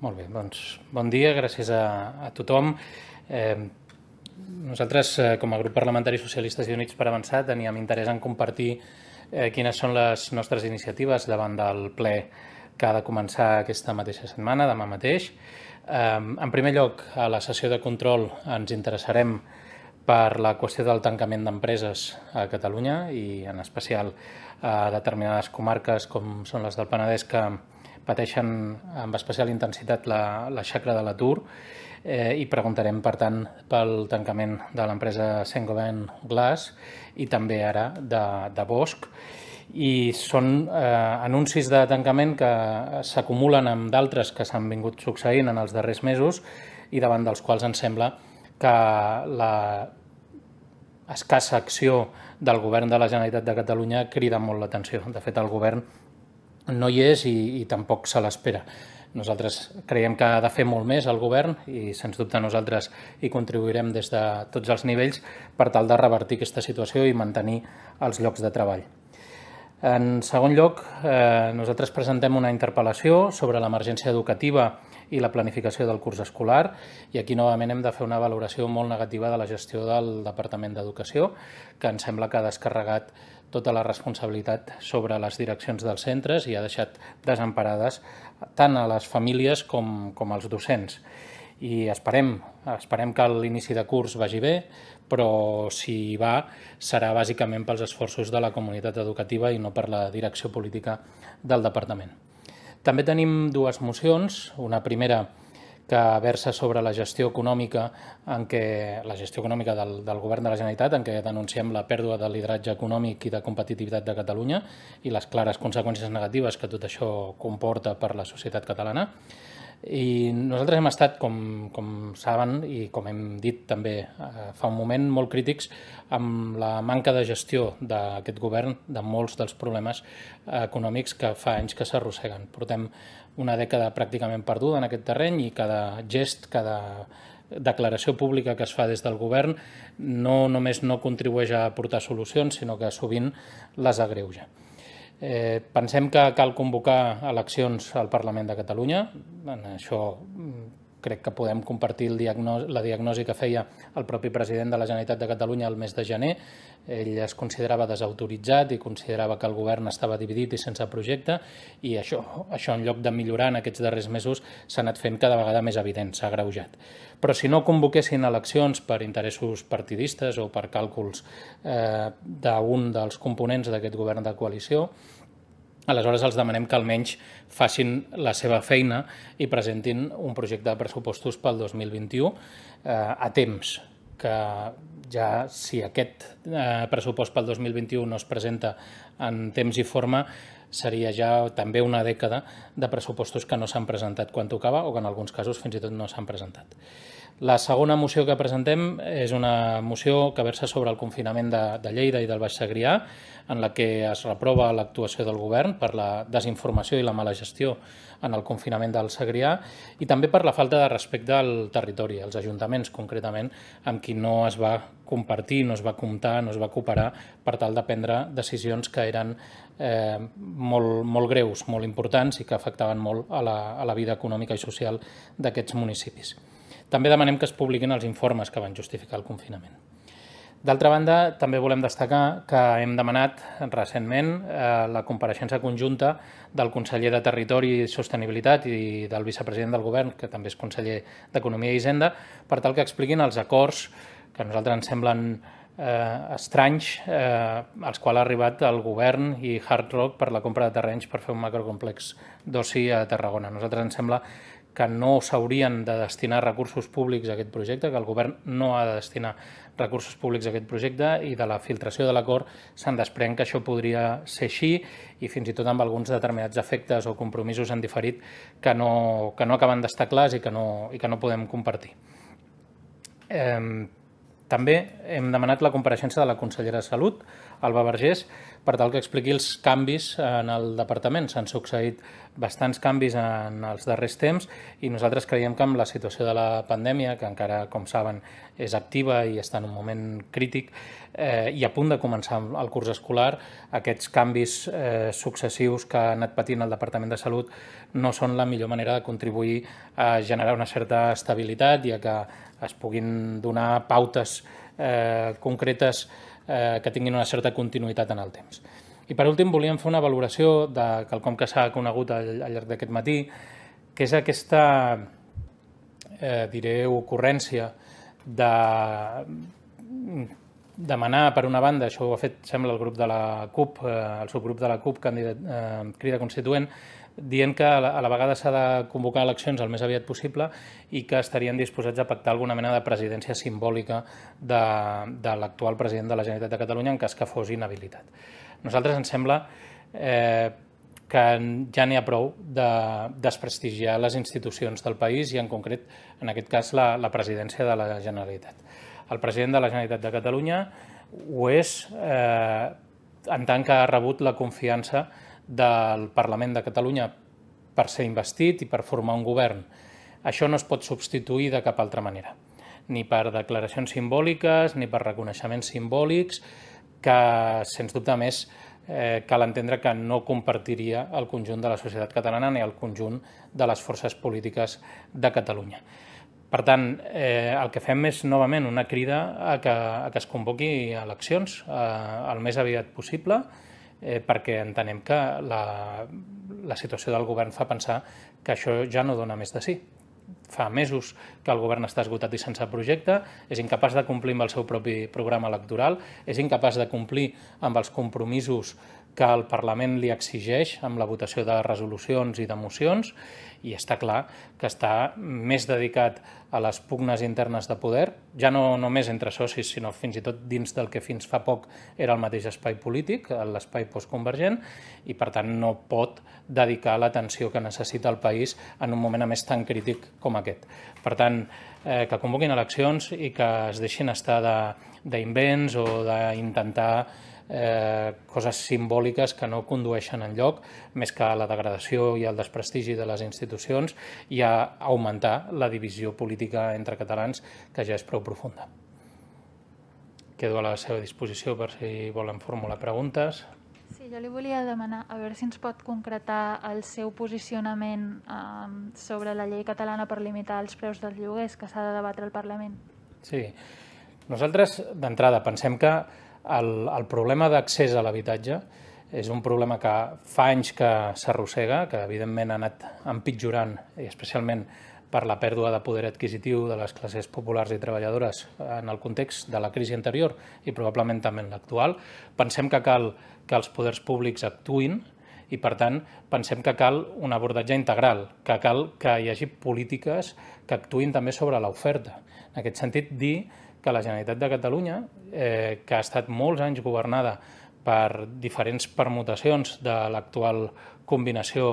Molt bé, doncs bon dia, gràcies a tothom. Nosaltres, com a grup parlamentari socialistes i units per avançar, teníem interès en compartir quines són les nostres iniciatives davant del ple que ha de començar aquesta mateixa setmana, demà mateix. En primer lloc, a la sessió de control ens interessarem per la qüestió del tancament d'empreses a Catalunya i en especial a determinades comarques com són les del Penedès que pateixen amb especial intensitat la xacra de l'atur i preguntarem, per tant, pel tancament de l'empresa Saint-Gobain Glass i també ara de Bosch. I són anuncis de tancament que s'acumulen amb d'altres que s'han vingut succeint en els darrers mesos i davant dels quals ens sembla que la escassa acció del govern de la Generalitat de Catalunya crida molt l'atenció. De fet, el govern no hi és i tampoc se l'espera. Nosaltres creiem que ha de fer molt més el govern i, sens dubte, nosaltres hi contribuirem des de tots els nivells per tal de revertir aquesta situació i mantenir els llocs de treball. En segon lloc, nosaltres presentem una interpel·lació sobre l'emergència educativa i la planificació del curs escolar i aquí, novament, hem de fer una valoració molt negativa de la gestió del Departament d'Educació que ens sembla que ha descarregat tota la responsabilitat sobre les direccions dels centres i ha deixat desemparades tant a les famílies com als docents. I esperem que l'inici de curs vagi bé, però si va serà bàsicament pels esforços de la comunitat educativa i no per la direcció política del departament. També tenim dues mocions, una primera que versa sobre la gestió econòmica del govern de la Generalitat, en què denunciem la pèrdua de lideratge econòmic i de competitivitat de Catalunya i les clares conseqüències negatives que tot això comporta per la societat catalana. I nosaltres hem estat, com saben i com hem dit també fa un moment, molt crítics amb la manca de gestió d'aquest govern de molts dels problemes econòmics que fa anys que s'arrosseguen. Portem una dècada pràcticament perduda en aquest terreny i cada gest, cada declaració pública que es fa des del govern no només no contribueix a aportar solucions, sinó que sovint les agreuja. Pensem que cal convocar eleccions al Parlament de Catalunya. En això crec que podem compartir la diagnosi que feia el propi president de la Generalitat de Catalunya el mes de gener. Ell es considerava desautoritzat i considerava que el govern estava dividit i sense projecte i això en lloc de millorar en aquests darrers mesos s'ha anat fent cada vegada més evident, s'ha agreujat. Però si no convoquessin eleccions per interessos partidistes o per càlculs d'un dels components d'aquest govern de coalició, aleshores els demanem que almenys facin la seva feina i presentin un projecte de pressupostos pel 2021 a temps, que ja si aquest pressupost pel 2021 no es presenta en temps i forma, seria ja també una dècada de pressupostos que no s'han presentat quan tocava o que en alguns casos fins i tot no s'han presentat. La segona moció que presentem és una moció que versa sobre el confinament de Lleida i del Baix Segrià, en la que es reprova l'actuació del govern per la desinformació i la mala gestió en el confinament del Segrià i també per la falta de respecte al territori, als ajuntaments concretament, amb qui no es va compartir, no es va comptar, no es va cooperar per tal de prendre decisions que eren molt greus, molt importants i que afectaven molt a la vida econòmica i social d'aquests municipis. També demanem que es publiquin els informes que van justificar el confinament. D'altra banda, també volem destacar que hem demanat recentment la compareixença conjunta del conseller de Territori i Sostenibilitat i del vicepresident del govern, que també és conseller d'Economia i Hisenda, per tal que expliquin els acords que a nosaltres ens semblen estranys als quals ha arribat el govern i Hard Rock per la compra de terrenys per fer un macrocomplex d'oci a Tarragona. A nosaltres ens sembla que no s'haurien de destinar recursos públics a aquest projecte, que el govern no ha de destinar recursos públics a aquest projecte i de la filtració de l'acord se'n desprèn que això podria ser així i fins i tot amb alguns determinats efectes o compromisos en diferit que no acaben d'estar clars i que no podem compartir. També hem demanat la compareixença de la consellera de Salut Alba Vergés, per tal que expliqui els canvis en el departament. S'han succeït bastants canvis en els darrers temps i nosaltres creiem que amb la situació de la pandèmia, que encara, com saben, és activa i està en un moment crític i a punt de començar el curs escolar, aquests canvis successius que ha anat patint el Departament de Salut no són la millor manera de contribuir a generar una certa estabilitat i a que es puguin donar pautes concretes que tinguin una certa continuïtat en el temps. I per últim volíem fer una valoració de quelcom que s'ha conegut al llarg d'aquest matí, que és aquesta, diré, ocurrència de demanar, per una banda, això ho ha fet, sembla, el grup de la CUP, el subgrup de la CUP, Crida Constituent, dient que a la vegada s'ha de convocar eleccions el més aviat possible i que estarien disposats a pactar alguna mena de presidència simbòlica de l'actual president de la Generalitat de Catalunya en cas que fos inhabilitat. Nosaltres ens sembla que ja n'hi ha prou de desprestigiar les institucions del país i en concret, en aquest cas, la presidència de la Generalitat. El president de la Generalitat de Catalunya ho és en tant que ha rebut la confiança del Parlament de Catalunya per ser investit i per formar un govern. Això no es pot substituir de cap altra manera, ni per declaracions simbòliques, ni per reconeixements simbòlics, que, sens dubte, més cal entendre que no compartiria el conjunt de la societat catalana ni el conjunt de les forces polítiques de Catalunya. Per tant, el que fem és, novament, una crida a que es convoqui eleccions el més aviat possible, perquè entenem que la situació del govern fa pensar que això ja no dona més de sí. Fa mesos que el govern està esgotat i sense projecte, és incapaç de complir amb el seu propi programa electoral, és incapaç de complir amb els compromisos que el Parlament li exigeix amb la votació de resolucions i de mocions, i està clar que està més dedicat a les pugnes internes de poder, ja no només entre socis, sinó fins i tot dins del que fins fa poc era el mateix espai polític, l'espai postconvergent, i per tant no pot dedicar l'atenció que necessita el país en un moment a més tan crític com aquest. Per tant, que convoquin eleccions i que es deixin estar d'invents o d'intentar coses simbòliques que no condueixen enlloc, més que a la degradació i al desprestigi de les institucions i a augmentar la divisió política entre catalans, que ja és prou profunda. Quedo a la seva disposició per si volen formular preguntes. Sí, jo li volia demanar a veure si ens pot concretar el seu posicionament sobre la llei catalana per limitar els preus dels lloguers que s'ha de debatre al Parlament. Sí, nosaltres d'entrada pensem que el problema d'accés a l'habitatge és un problema que fa anys que s'arrossega, que evidentment ha anat empitjorant, i especialment per la pèrdua de poder adquisitiu de les classes populars i treballadores en el context de la crisi anterior i probablement també en l'actual. Pensem que cal que els poders públics actuïn i, per tant, pensem que cal un abordatge integral, que cal que hi hagi polítiques que actuïn també sobre l'oferta. En aquest sentit, dir que la Generalitat de Catalunya, que ha estat molts anys governada per diferents permutacions de l'actual combinació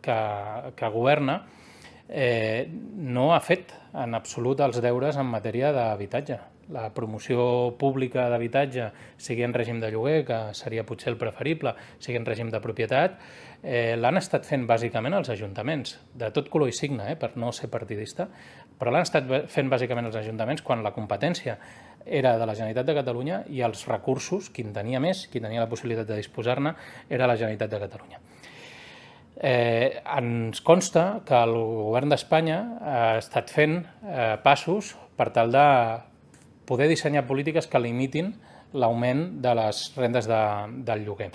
que governa, no ha fet en absolut els deures en matèria d'habitatge. La promoció pública d'habitatge, sigui en règim de lloguer, que seria potser el preferible, sigui en règim de propietat, l'han estat fent bàsicament els ajuntaments, de tot color i signe, per no ser partidista, però l'han estat fent bàsicament els ajuntaments quan la competència era de la Generalitat de Catalunya i els recursos, qui en tenia més, qui tenia la possibilitat de disposar-ne, era la Generalitat de Catalunya. Ens consta que el govern d'Espanya ha estat fent passos per tal de poder dissenyar polítiques que limitin l'augment de les rendes del lloguer.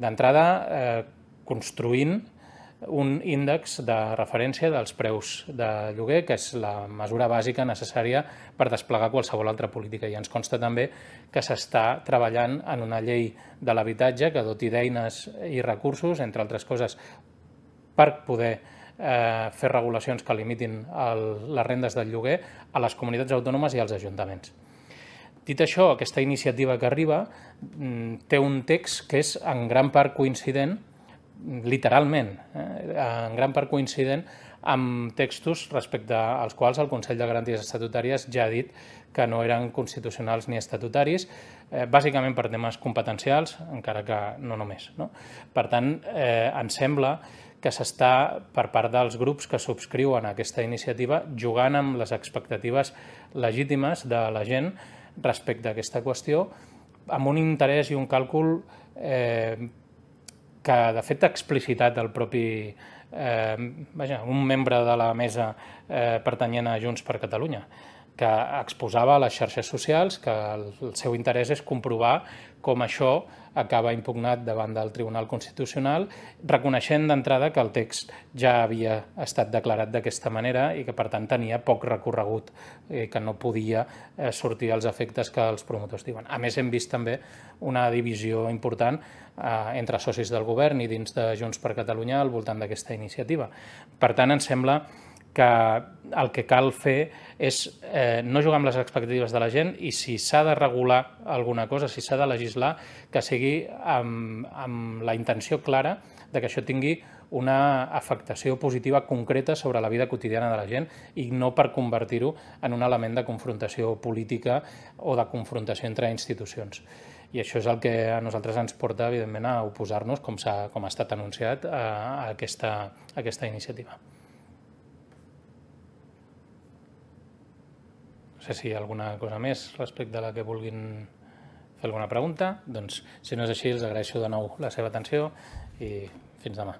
D'entrada, construint un índex de referència dels preus de lloguer, que és la mesura bàsica necessària per desplegar qualsevol altra política. I ens consta també que s'està treballant en una llei de l'habitatge que doti d'eines i recursos, entre altres coses, per poder fer regulacions que limitin les rendes del lloguer a les comunitats autònomes i als ajuntaments. Dit això, aquesta iniciativa que arriba té un text que és en gran part coincident, literalment, en gran part coincident amb textos respecte als quals el Consell de Garanties Estatutàries ja ha dit que no eren constitucionals ni estatutaris, bàsicament per temes competencials, encara que no només. Per tant, ens sembla que s'està, per part dels grups que subscriuen aquesta iniciativa, jugant amb les expectatives legítimes de la gent respecte a aquesta qüestió, amb un interès i un càlcul que, de fet, ha explicitat el propi un membre de la mesa pertanyent a Junts per Catalunya, que exposava a les xarxes socials que el seu interès és comprovar com això acaba impugnat davant del Tribunal Constitucional, reconeixent d'entrada que el text ja havia estat declarat d'aquesta manera i que, per tant, tenia poc recorregut i que no podia sortir als efectes que els promotors diuen. A més, hem vist també una divisió important entre socis del govern i dins de Junts per Catalunya al voltant d'aquesta iniciativa. Per tant, ens sembla que el que cal fer és no jugar amb les expectatives de la gent i si s'ha de regular alguna cosa, si s'ha de legislar, que sigui amb la intenció clara que això tingui una afectació positiva concreta sobre la vida quotidiana de la gent i no per convertir-ho en un element de confrontació política o de confrontació entre institucions. I això és el que a nosaltres ens porta, evidentment, a oposar-nos, com ha estat anunciat, a aquesta iniciativa. No sé si hi ha alguna cosa més respecte a la que vulguin fer alguna pregunta. Doncs, si no és així, els agraeixo de nou la seva atenció i fins demà.